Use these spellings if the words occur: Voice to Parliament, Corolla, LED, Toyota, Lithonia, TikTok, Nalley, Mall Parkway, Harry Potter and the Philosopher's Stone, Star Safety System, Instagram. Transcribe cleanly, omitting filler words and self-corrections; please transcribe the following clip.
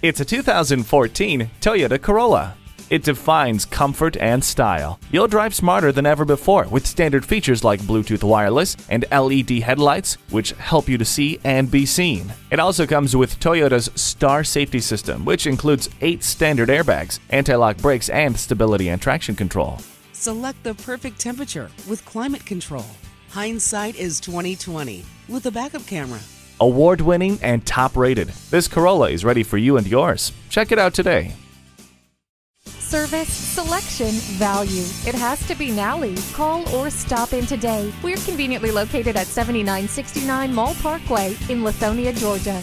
It's a 2014 Toyota Corolla. It defines comfort and style. You'll drive smarter than ever before with standard features like Bluetooth wireless and LED headlights, which help you to see and be seen. It also comes with Toyota's Star Safety System, which includes 8 standard airbags, anti-lock brakes, and stability and traction control. Select the perfect temperature with climate control. Hindsight is 20/20 with a backup camera. Award-winning and top-rated, this Corolla is ready for you and yours. Check it out today. Service, selection, value. It has to be Nalley. Call or stop in today. We're conveniently located at 7969 Mall Parkway in Lithonia, Georgia.